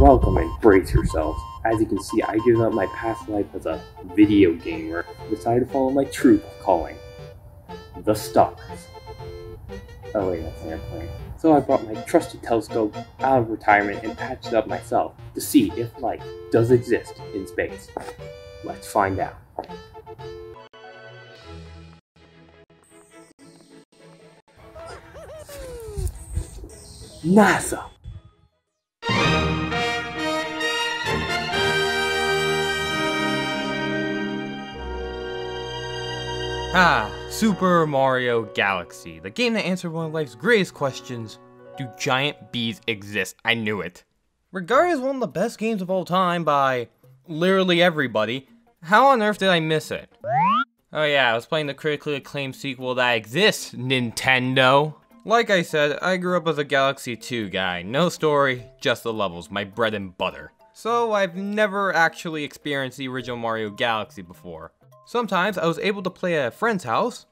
Welcome and brace yourselves. As you can see, I give up my past life as a video gamer. I decided to follow my true calling. The stars. Oh wait, that's an airplane. So I brought my trusty telescope out of retirement and patched it up myself to see if light does exist in space. Let's find out. NASA! Super Mario Galaxy, the game that answered one of life's greatest questions, do giant bees exist? I knew it. Regarded as one of the best games of all time by literally everybody, how on earth did I miss it? Oh yeah, I was playing the critically acclaimed sequel that exists, Nintendo. Like I said, I grew up as a Galaxy 2 guy, no story, just the levels, my bread and butter. So I've never actually experienced the original Mario Galaxy before. Sometimes I was able to play at a friend's house,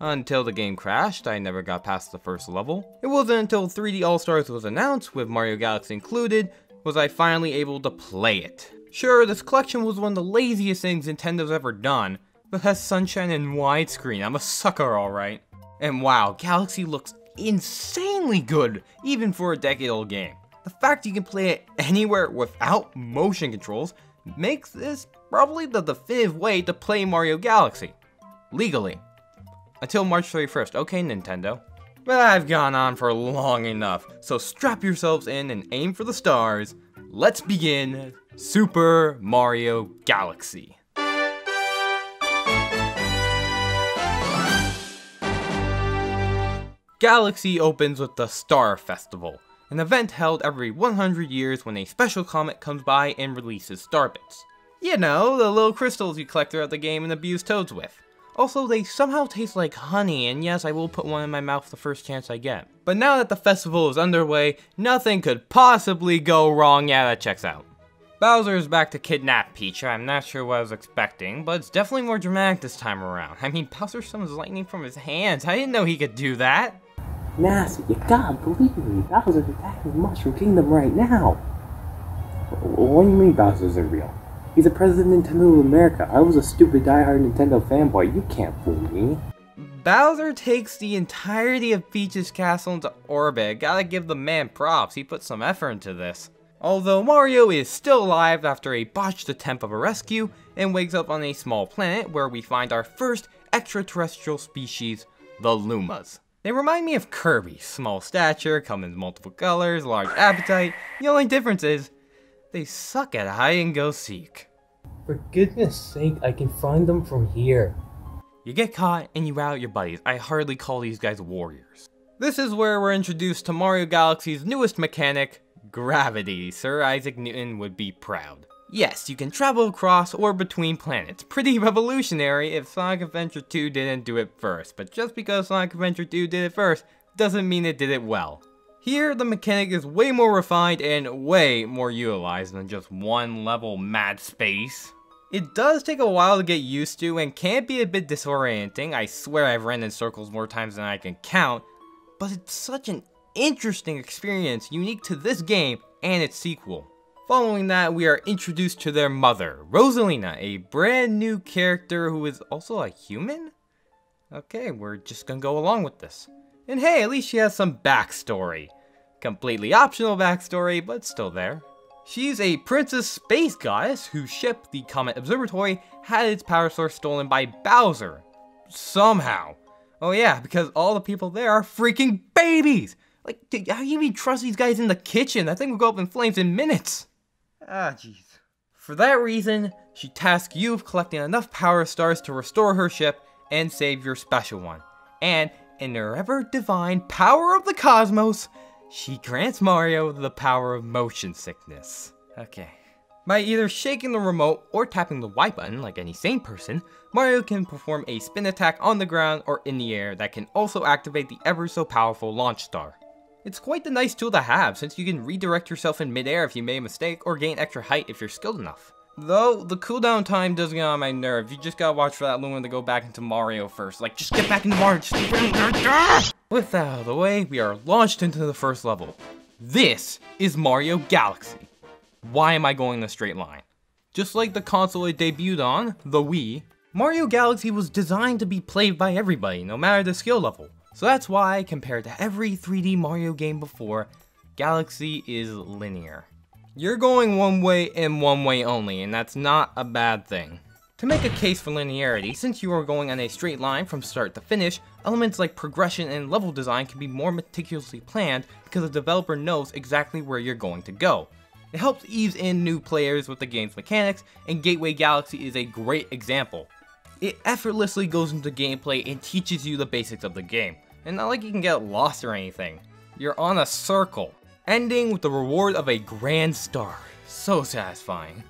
until the game crashed. I never got past the first level. It wasn't until 3D All-Stars was announced, with Mario Galaxy included, was I finally able to play it. Sure, this collection was one of the laziest things Nintendo's ever done, but has Sunshine and widescreen. I'm a sucker, alright. And wow, Galaxy looks insanely good, even for a decade-old game. The fact you can play it anywhere without motion controls makes this probably the definitive way to play Mario Galaxy. Legally. Until March 31st, okay Nintendo. But I've gone on for long enough, so strap yourselves in and aim for the stars. Let's begin Super Mario Galaxy. Galaxy opens with the Star Festival, an event held every 100 years when a special comet comes by and releases Star Bits. You know, the little crystals you collect throughout the game and abuse toads with. Also, they somehow taste like honey, and yes, I will put one in my mouth the first chance I get. But now that the festival is underway, nothing could possibly go wrong. Yeah, that checks out. Bowser is back to kidnap Peach. I'm not sure what I was expecting, but it's definitely more dramatic this time around. I mean, Bowser summons lightning from his hands. I didn't know he could do that. NASA, you gotta believe me. Bowser's attacking the Mushroom Kingdom right now. What do you mean Bowser's real? He's the president of Nintendo of America. I was a stupid diehard Nintendo fanboy. You can't fool me. Bowser takes the entirety of Peach's castle into orbit. Gotta give the man props. He put some effort into this. Although Mario is still alive after a botched attempt of a rescue and wakes up on a small planet where we find our first extraterrestrial species, the Lumas. They remind me of Kirby. Small stature, come in multiple colors, large appetite. The only difference is they suck at hide and go seek. For goodness sake, I can find them from here. You get caught and you out your buddies. I hardly call these guys warriors. This is where we're introduced to Mario Galaxy's newest mechanic, gravity. Sir Isaac Newton would be proud. Yes, you can travel across or between planets. Pretty revolutionary if Sonic Adventure 2 didn't do it first. But just because Sonic Adventure 2 did it first doesn't mean it did it well. Here, the mechanic is way more refined and way more utilized than just one level mad space. It does take a while to get used to and can be a bit disorienting. I swear I've ran in circles more times than I can count, but it's such an interesting experience unique to this game and its sequel. Following that, we are introduced to their mother, Rosalina, a brand new character who is also a human? Okay, we're just gonna go along with this. And hey, at least she has some backstory. Completely optional backstory, but still there. She's a princess space goddess whose ship, the Comet Observatory, had its power source stolen by Bowser. Somehow. Oh yeah, because all the people there are freaking babies! Like, dude, how do you even trust these guys in the kitchen? That thing will go up in flames in minutes! Ah, jeez. For that reason, she tasks you with collecting enough power stars to restore her ship and save your special one. And in her ever-divine power of the cosmos, she grants Mario the power of motion sickness. Okay. By either shaking the remote or tapping the Y button like any sane person, Mario can perform a spin attack on the ground or in the air that can also activate the ever-so-powerful launch star. It's quite the nice tool to have, since you can redirect yourself in midair if you made a mistake or gain extra height if you're skilled enough. Though, the cooldown time does get on my nerve. You just gotta watch for that Luma to go back into Mario first. Like, just get back into Mario. With that out of the way, we are launched into the first level. This is Mario Galaxy. Why am I going in a straight line? Just like the console it debuted on, the Wii, Mario Galaxy was designed to be played by everybody, no matter the skill level. So that's why, compared to every 3D Mario game before, Galaxy is linear. You're going one way and one way only, and that's not a bad thing. To make a case for linearity, since you are going on a straight line from start to finish, elements like progression and level design can be more meticulously planned because the developer knows exactly where you're going to go. It helps ease in new players with the game's mechanics, and Gateway Galaxy is a great example. It effortlessly goes into gameplay and teaches you the basics of the game, and not like you can get lost or anything. You're on a circle, ending with the reward of a grand star. So satisfying.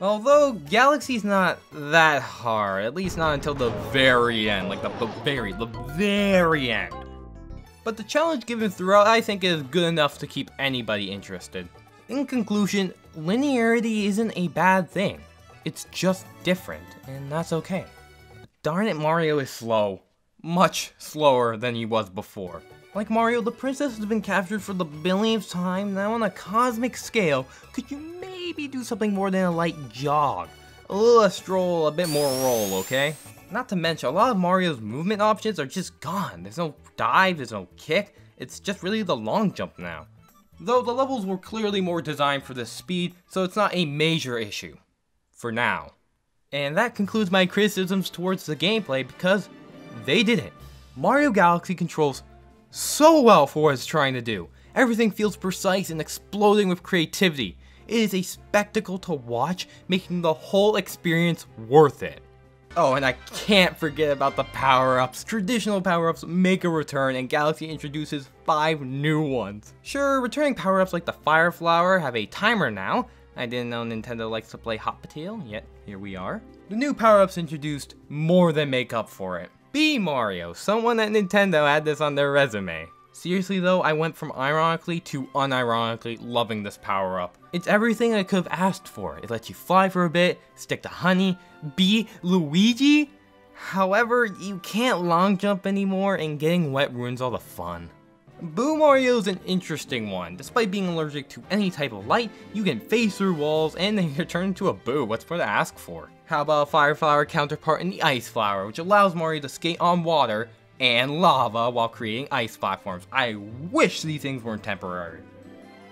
Although Galaxy's not that hard, at least not until the very end, like the very end. But the challenge given throughout I think is good enough to keep anybody interested. In conclusion, linearity isn't a bad thing. It's just different, and that's okay. Darn it, Mario is slow. Much slower than he was before. Like Mario, the princess has been captured for the billionth time. Now on a cosmic scale, could you maybe do something more than a light jog? A little stroll, a bit more roll, okay? Not to mention, a lot of Mario's movement options are just gone. There's no dive, there's no kick. It's just really the long jump now. Though the levels were clearly more designed for this speed, so it's not a major issue. For now. And that concludes my criticisms towards the gameplay because they did it. Mario Galaxy controls so well for what it's trying to do. Everything feels precise and exploding with creativity. It is a spectacle to watch, making the whole experience worth it. Oh, and I can't forget about the power-ups. Traditional power-ups make a return, and Galaxy introduces 5 new ones. Sure, returning power-ups like the Fire Flower have a timer now. I didn't know Nintendo likes to play hot potato, yet here we are. The new power-ups introduced more than make up for it. Bee Mario, someone at Nintendo had this on their resume. Seriously though, I went from ironically to unironically loving this power-up. It's everything I could've asked for. It lets you fly for a bit, stick to Honey, Bee Luigi. However, you can't long jump anymore and getting wet ruins all the fun. Boo Mario's an interesting one. Despite being allergic to any type of light, you can phase through walls and then you're turned into a boo. What's more to ask for? How about a Fire Flower counterpart in the Ice Flower, which allows Mario to skate on water and lava while creating ice platforms. I wish these things weren't temporary.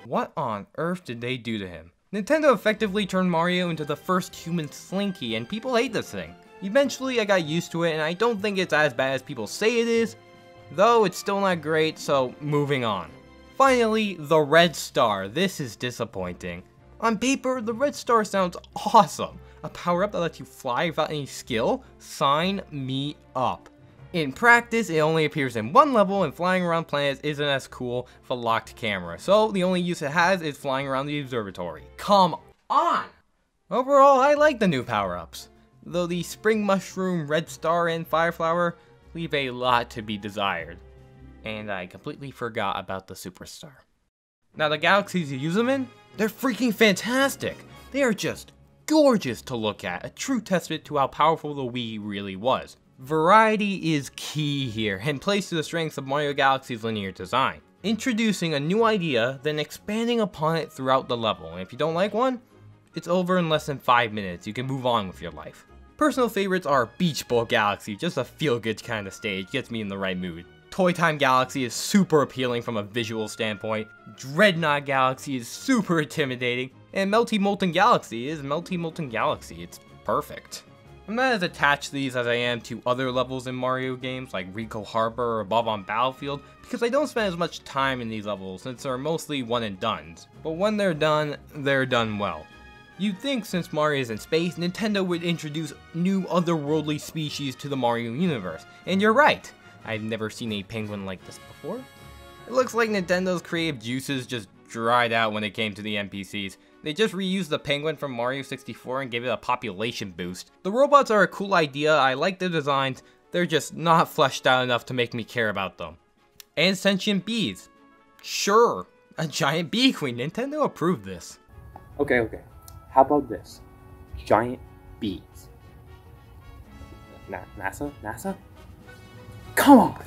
What on earth did they do to him? Nintendo effectively turned Mario into the first human Slinky, and people hate this thing. Eventually I got used to it, and I don't think it's as bad as people say it is, though it's still not great, so moving on. Finally, the Red Star. This is disappointing. On paper, the Red Star sounds awesome. A power-up that lets you fly without any skill? Sign me up. In practice, it only appears in one level, and flying around planets isn't as cool with a locked camera, so the only use it has is flying around the observatory. Come on! Overall, I like the new power-ups, though the Spring Mushroom, Red Star, and Fire Flower leave a lot to be desired. And I completely forgot about the Superstar. Now the galaxies you use them in? They're freaking fantastic! They are just gorgeous to look at, a true testament to how powerful the Wii really was. Variety is key here, and plays to the strengths of Mario Galaxy's linear design. Introducing a new idea, then expanding upon it throughout the level, and if you don't like one, it's over in less than 5 minutes, you can move on with your life. Personal favorites are Beach Bowl Galaxy, just a feel-good kind of stage, gets me in the right mood. Toy Time Galaxy is super appealing from a visual standpoint, Dreadnought Galaxy is super intimidating, and Melty Molten Galaxy is Melty Molten Galaxy, it's perfect. I'm not as attached to these as I am to other levels in Mario games like Rico Harbor or Bob on Battlefield because I don't spend as much time in these levels since they're mostly one and dones. But when they're done well. You'd think since Mario's in space, Nintendo would introduce new otherworldly species to the Mario universe. And you're right, I've never seen a penguin like this before. It looks like Nintendo's creative juices just dried out when it came to the NPCs. They just reused the penguin from Mario 64 and gave it a population boost. The robots are a cool idea, I like their designs, they're just not fleshed out enough to make me care about them. And sentient bees. Sure, a giant bee queen, Nintendo approved this. Okay, how about this? Giant bees. NASA? Come on!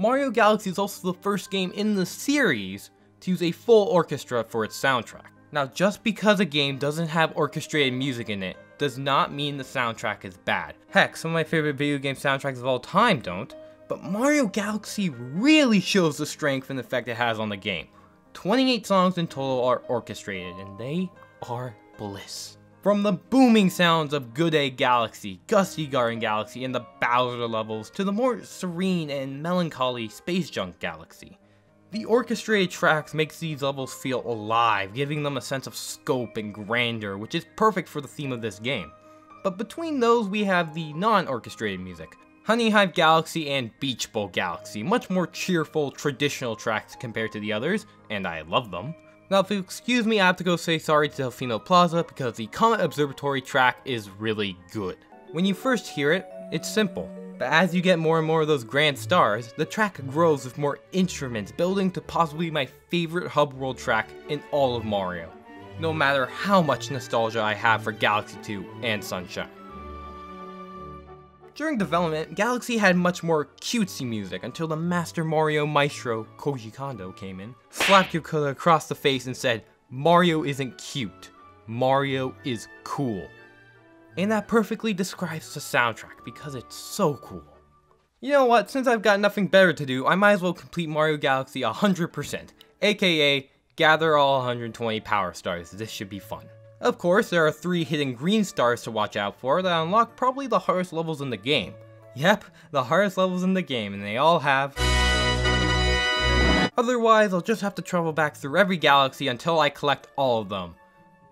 Mario Galaxy is also the first game in the series to use a full orchestra for its soundtrack. Now, just because a game doesn't have orchestrated music in it does not mean the soundtrack is bad. Heck, some of my favorite video game soundtracks of all time don't, but Mario Galaxy really shows the strength and effect it has on the game. 28 songs in total are orchestrated, and they are bliss. From the booming sounds of Good Egg Galaxy, Gussie Garden Galaxy, and the Bowser levels, to the more serene and melancholy Space Junk Galaxy. The orchestrated tracks makes these levels feel alive, giving them a sense of scope and grandeur, which is perfect for the theme of this game. But between those we have the non-orchestrated music, Honey Hive Galaxy and Beach Bowl Galaxy, much more cheerful, traditional tracks compared to the others, and I love them. Now, if you excuse me, I have to go say sorry to Delfino Plaza because the Comet Observatory track is really good. When you first hear it, it's simple, but as you get more and more of those grand stars, the track grows with more instruments, building to possibly my favorite hub world track in all of Mario, no matter how much nostalgia I have for Galaxy 2 and Sunshine. During development, Galaxy had much more cutesy music until the Master Mario maestro, Koji Kondo, came in, slapped Yokota across the face and said, "Mario isn't cute, Mario is cool." And that perfectly describes the soundtrack because it's so cool. You know what, since I've got nothing better to do, I might as well complete Mario Galaxy 100%, aka gather all 120 power stars. This should be fun. Of course, there are 3 hidden green stars to watch out for that unlock probably the hardest levels in the game. Yep, the hardest levels in the game, and they all have... Otherwise, I'll just have to travel back through every galaxy until I collect all of them.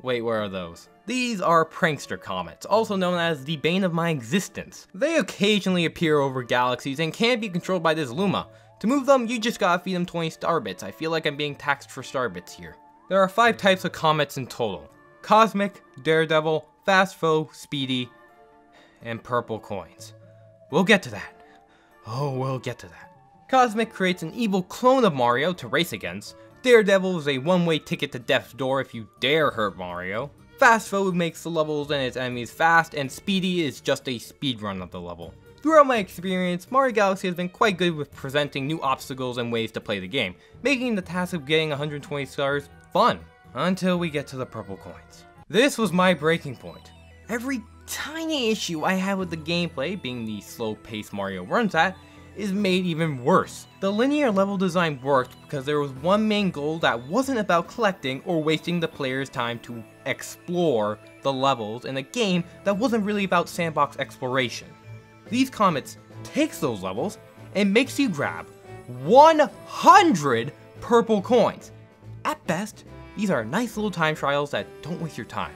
Wait, where are those? These are prankster comets, also known as the bane of my existence. They occasionally appear over galaxies and can be controlled by this Luma. To move them, you just gotta feed them 20 Star Bits. I feel like I'm being taxed for Star Bits here. There are 5 types of comets in total. Cosmic, Daredevil, Fast Foe, Speedy, and Purple Coins. We'll get to that. Oh, we'll get to that. Cosmic creates an evil clone of Mario to race against. Daredevil is a one-way ticket to death's door if you dare hurt Mario. Fast Foe makes the levels and its enemies fast, and Speedy is just a speedrun of the level. Throughout my experience, Mario Galaxy has been quite good with presenting new obstacles and ways to play the game, making the task of getting 120 stars fun. Until we get to the purple coins. This was my breaking point. Every tiny issue I had with the gameplay, being the slow pace Mario runs at, is made even worse. The linear level design worked because there was one main goal that wasn't about collecting or wasting the player's time to explore the levels in a game that wasn't really about sandbox exploration. These comets takes those levels and makes you grab 100 purple coins. At best, these are nice little time trials that don't waste your time.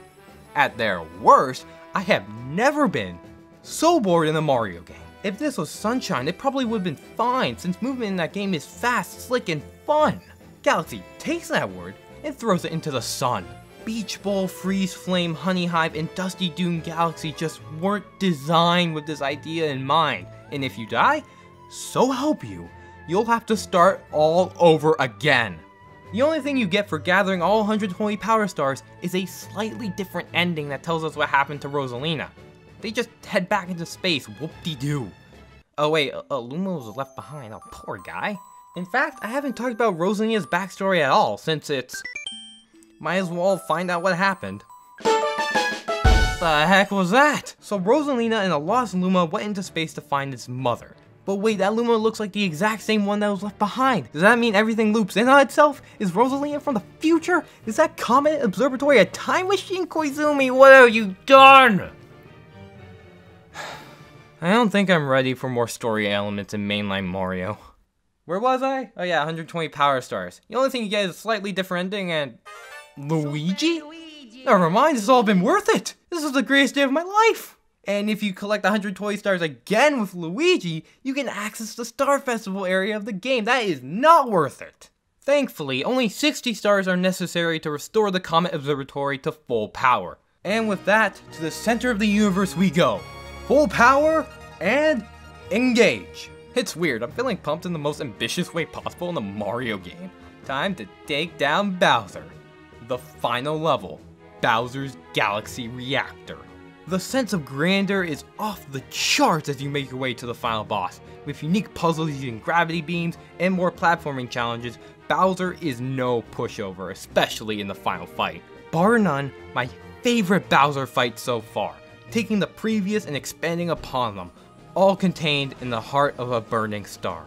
At their worst, I have never been so bored in a Mario game. If this was Sunshine, it probably would have been fine since movement in that game is fast, slick, and fun. Galaxy takes that word and throws it into the sun. Beach Bowl, Freeze Flame, Honey Hive, and Dusty Doom Galaxy just weren't designed with this idea in mind. And if you die, so help you, you'll have to start all over again. The only thing you get for gathering all 120 power stars is a slightly different ending that tells us what happened to Rosalina. They just head back into space, whoop-de-doo. Oh wait, Luma was left behind, oh poor guy. In fact, I haven't talked about Rosalina's backstory at all since it's... Might as well find out what happened. The heck was that? So Rosalina and a lost Luma went into space to find its mother. But wait, that Luma looks like the exact same one that was left behind. Does that mean everything loops in on itself? Is Rosalina from the future? Is that Comet Observatory a time machine? Koizumi, what have you done? I don't think I'm ready for more story elements in mainline Mario. Where was I? Oh yeah, 120 power stars. The only thing you get is a slightly different ending and... Luigi? Never mind, it's all been worth it! This is the greatest day of my life! And if you collect 120 stars again with Luigi, you can access the Star Festival area of the game. That is not worth it. Thankfully, only 60 stars are necessary to restore the Comet Observatory to full power. And with that, to the center of the universe we go. Full power and engage. It's weird, I'm feeling pumped in the most ambitious way possible in a Mario game. Time to take down Bowser. The final level, Bowser's Galaxy Reactor. The sense of grandeur is off the charts as you make your way to the final boss. With unique puzzles using gravity beams and more platforming challenges, Bowser is no pushover, especially in the final fight. Bar none, my favorite Bowser fight so far, taking the previous and expanding upon them, all contained in the heart of a burning star.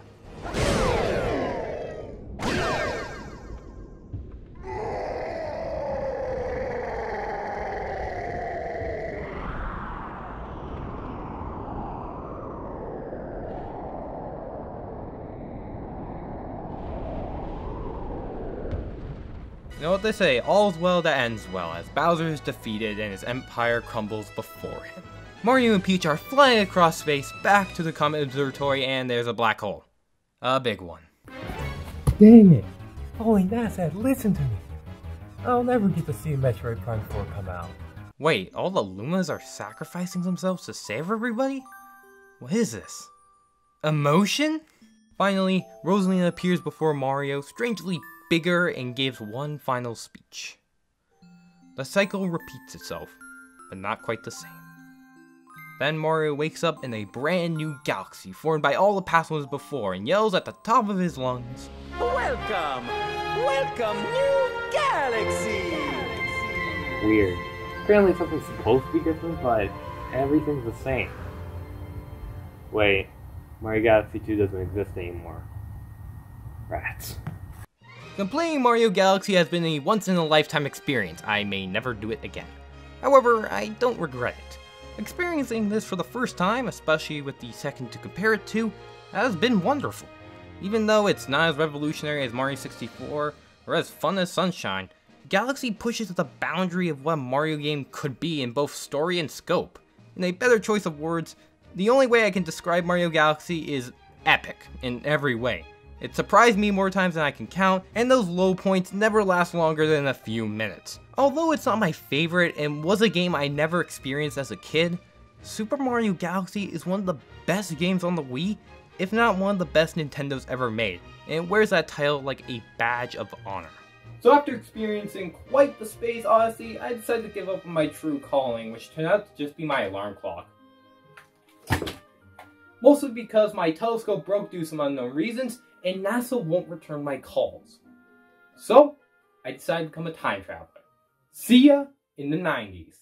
You know what they say, all's well that ends well, as Bowser is defeated and his empire crumbles before him. Mario and Peach are flying across space back to the Comet Observatory, and there's a black hole. A big one. Dang it! Holy NASA, listen to me! I'll never get to see Metroid Prime 4 come out. Wait, all the Lumas are sacrificing themselves to save everybody? What is this? Emotion? Finally, Rosalina appears before Mario, strangely bigger, and gives one final speech. The cycle repeats itself, but not quite the same. Then Mario wakes up in a brand new galaxy formed by all the past ones before and yells at the top of his lungs, "Welcome! Welcome, new galaxy!" Weird. Apparently something's supposed to be different, but everything's the same. Wait, Mario Galaxy 2 doesn't exist anymore. Rats. Completing Mario Galaxy has been a once-in-a-lifetime experience. I may never do it again. However, I don't regret it. Experiencing this for the first time, especially with the second to compare it to, has been wonderful. Even though it's not as revolutionary as Mario 64, or as fun as Sunshine, Galaxy pushes the boundary of what a Mario game could be in both story and scope. In a better choice of words, the only way I can describe Mario Galaxy is epic in every way. It surprised me more times than I can count, and those low points never last longer than a few minutes. Although it's not my favorite and was a game I never experienced as a kid, Super Mario Galaxy is one of the best games on the Wii, if not one of the best Nintendo's ever made, and wears that title like a badge of honor. So after experiencing quite the space odyssey, I decided to give up on my true calling, which turned out to just be my alarm clock. Mostly because my telescope broke due to some unknown reasons, and NASA won't return my calls. So, I decided to become a time traveler. See ya in the 90s.